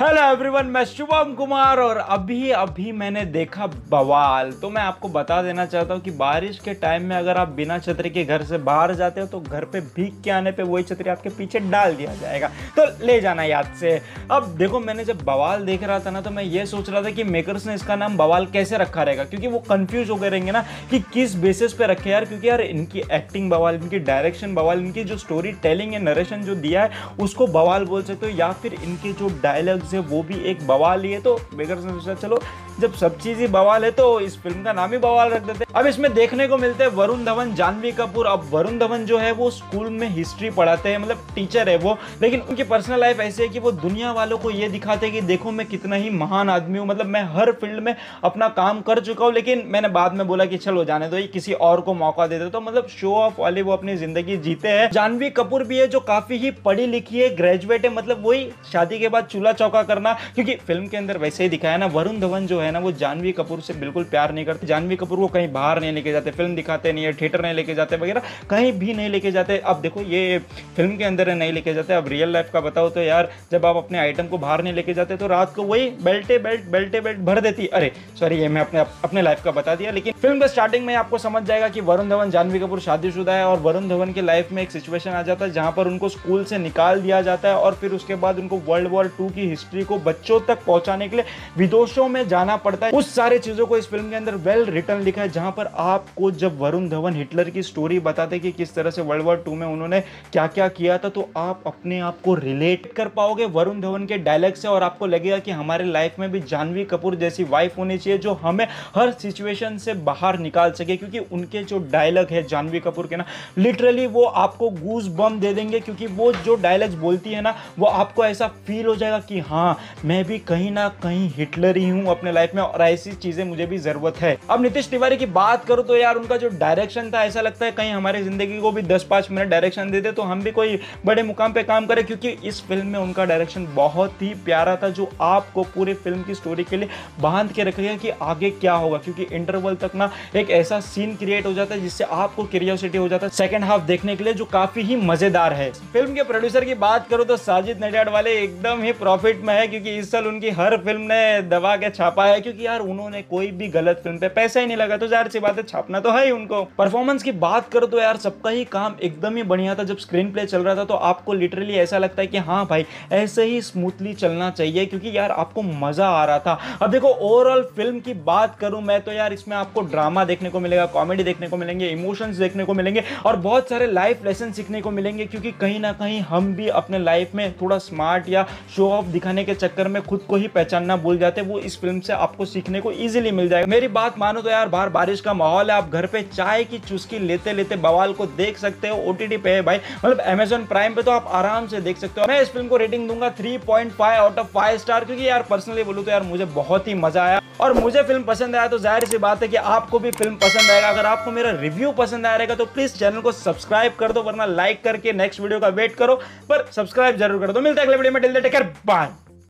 Hello everyone, मैं शुभम कुमार और अभी मैंने देखा बवाल। तो मैं आपको बता देना चाहता हूँ कि बारिश के टाइम में अगर आप बिना छतरी के घर से बाहर जाते हो तो घर पे भीग के आने पे वही छतरी आपके पीछे डाल दिया जाएगा, तो ले जाना याद से। अब देखो, मैंने जब बवाल देख रहा था ना तो मैं ये सोच रहा था कि मेकर्स ने इसका नाम बवाल कैसे रखा रहेगा, क्योंकि वो कन्फ्यूज हो गए रहेंगे ना कि किस बेसिस पे रखे यार, क्योंकि यार इनकी एक्टिंग बवाल, इनकी डायरेक्शन बवाल, इनकी जो स्टोरी टेलिंग या नरेशन जो दिया है उसको बवाल बोल सकते हो, या फिर इनके जो डायलॉग से वो भी एक बवाल ही है। तो मेकर्स ने सोचा चलो जब सब चीज ही बवाल है तो इस फिल्म का नाम ही बवाल रख देते हैं। अब इसमें देखने को मिलते हैं वरुण धवन, जान्हवी कपूर। अब वरुण धवन जो है वो स्कूल में हिस्ट्री पढ़ाते हैं, मतलब टीचर है वो, लेकिन उनकी पर्सनल लाइफ ऐसी है कि वो दुनिया वालों को ये दिखाते हैं कि देखो मैं कितना ही महान आदमी हूँ, मतलब मैं हर फील्ड में अपना काम कर चुका हूँ, लेकिन मैंने बाद में बोला कि चलो जाने दो, ये किसी और को मौका देते, तो मतलब शो ऑफ वाले वो अपनी जिंदगी जीते हैं। जान्हवी कपूर भी है जो काफी ही पढ़ी लिखी है, ग्रेजुएट है, मतलब वही शादी के बाद चूल्हा चौका करना, क्योंकि फिल्म के अंदर वैसे ही दिखाया ना, वरुण धवन जो है ना वो जान्हवी कपूर से बिल्कुल प्यार नहीं करते, जान्हवी कपूर को कहीं बाहर नहीं लेके जाते, फिल्म दिखाते नहीं है, थिएटर नहीं लेके जाते वगैरह, कहीं भी नहीं लेके जाते। अब देखो ये फिल्म के अंदर नहीं लेके जाते, अब रियल लाइफ का बताओ तो यार जब आप अपने आइटम को बाहर नहीं लेके जाते तो रात को वही बेल्ट भर देती। अरे सॉरी, ये मैं अपने लाइफ का बता दिया, लेकिन फिल्म के स्टार्टिंग में आपको समझ जाएगा कि वरुण धवन जान्हवी कपूर शादीशुदा है और वरुण धवन के लाइफ में एक सिचुएशन आ जाता है जहां पर उनको स्कूल से निकाल दिया जाता है और फिर उसके बाद उनको वर्ल्ड वॉर 2 की हिस्ट्री को बच्चों तक पहुंचाने के लिए विदेशों में जाना पड़ता है। उस सारे चीजों को इस फिल्म के अंदर वेल रिटर्न लिखा है, जहां पर आपको जब वरुण धवन हिटलर की स्टोरी बताते कि किस तरह से वर्ल्ड वॉर 2 में उन्होंने क्या क्या किया था, तो आप अपने आप को रिलेट कर पाओगे वरुण धवन के डायलॉग से और आपको लगेगा कि हमारे लाइफ में भी जान्हवी कपूर जैसी वाइफ होनी चाहिए जो हमें हर सिचुएशन से बाहर निकाल सके, क्योंकि उनके जो डायलॉग है जान्हवी कपूर के ना, लिटरली वो आपको गूज बम दे देंगे, क्योंकि वो जो डायलॉग बोलती है ना वो आपको ऐसा फील हो जाएगा कि हाँ मैं भी कहीं ना कहीं हिटलर ही हूँ अपने लाइफ में और ऐसी चीजें मुझे भी जरूरत है। अब नीतीश तिवारी की बात करूँ तो यार उनका जो डायरेक्शन था, ऐसा लगता है कहीं हमारी जिंदगी को भी 10-5 मिनट डायरेक्शन देते तो हम भी कोई बड़े मुकाम पे काम करें, क्योंकि इस फिल्म में उनका डायरेक्शन बहुत ही प्यारा था जो आपको पूरी फिल्म की स्टोरी के लिए बांध के रखेगा कि आगे क्या होगा, क्योंकि इंटरवल तक ना एक ऐसा सीन क्रिएट हो जाता है जिससे आपको क्यूरियोसिटी हो जाता है सेकेंड हाफ देखने के लिए, जो काफी ही मजेदार है। फिल्म के प्रोड्यूसर की बात करूँ तो साजिद नड्याड वाले एकदम ही प्रॉफिट में है, क्योंकि इस साल उनकी हर फिल्म ने दबा के छापा है, क्योंकि यार उन्होंने कोई भी गलत फिल्म पे पैसा ही नहीं लगा, तो जाहिर सी बात है छापना तो है ही उनको। परफॉर्मेंस की बात करो तो यार सबका ही काम एकदम ही बढ़िया था। जब स्क्रीन प्ले चल रहा था तो आपको लिटरली ऐसा लगता है कि हाँ भाई ऐसे ही स्मूथली चलना चाहिए, क्योंकि यार आपको मजा आ रहा था। अब देखो ओवरऑल फिल्म की बात करूं मैं तो यार इसमें आपको ड्रामा देखने को मिलेगा, कॉमेडी देखने को मिलेंगे, इमोशंस देखने को मिलेंगे और बहुत सारे लाइफ लेसन सीखने को मिलेंगे, क्योंकि कहीं ना कहीं हम भी अपने लाइफ में थोड़ा स्मार्ट या शो ऑफ दिखाने के चक्कर में खुद को ही पहचानना भूल जाते, वो इस फिल्म से आपको सीखने को इजीली मिल जाएगा। मेरी बात मानो तो यार बाहर बारिश का माहौल है, आप घर पे चाय की चुस्की लेते लेते बवाल को देख सकते हो, OTT पे है भाई, मतलब Amazon प्राइम पे, तो आप आराम से देख सकते हो। मैं इस फिल्म को रेटिंग दूंगा 3.5/5 स्टार, क्योंकि यार पर्सनली बोलूँ तो यार मुझे बहुत ही मजा आया और मुझे फिल्म पसंद आया, तो जाहिर सी बात है कि आपको भी फिल्म पसंद आएगा। अगर आपको मेरा रिव्यू पसंद आया रहेगा तो प्लीज चैनल को सब्सक्राइब कर दो, वरना लाइक करके नेक्स्ट वीडियो का वेट करो, पर सब्सक्राइब जरूर कर दो। मिलते हैं अगले वीडियो में, till then take care, bye.